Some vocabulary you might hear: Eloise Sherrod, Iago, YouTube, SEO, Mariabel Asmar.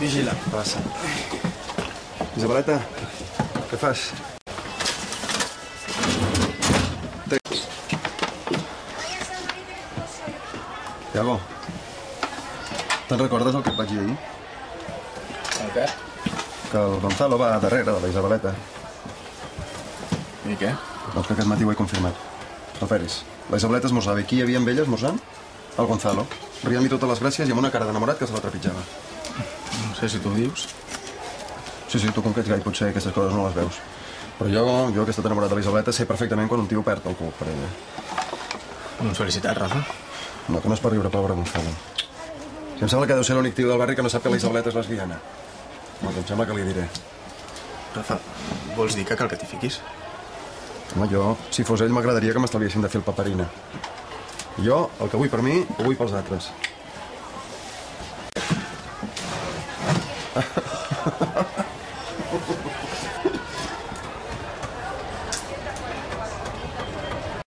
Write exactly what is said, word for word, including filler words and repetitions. vigila. Passa. Isabeleta, què fas? Iago, te'n recordes el que et vaig dir ahir? El què? Que el Gonzalo va darrere de la Isabeleta. I què? Doncs que aquest matí ho he confirmat. No feris. La Isabeleta esmorzava i qui hi havia amb ella esmorzant? El Gonzalo. Rient-li totes les gràcies i amb una cara d'enamorat que se la trepitjava. No sé si tu ho dius. Sí, sí, tu com que ets gai potser aquestes coses no les veus. Però jo, jo que he estat enamorat de la Isabeleta, sé perfectament quan un tio perd el cul per ella. Doncs felicitats, Rafa. No, que no és per riure, pobre Gonzalo. Si em sembla que deu ser l'únic tio del barri que no sap que la Isabeleta és lesbiana. Doncs em sembla que li diré. Rafa, vols dir que cal que t'hi fiquis? Home, jo, si fos ell, m'agradaria que m'estalviessin de fer el paperina. Jo, el que vull per mi, ho vull pels altres. Ah, ha, ha, ha.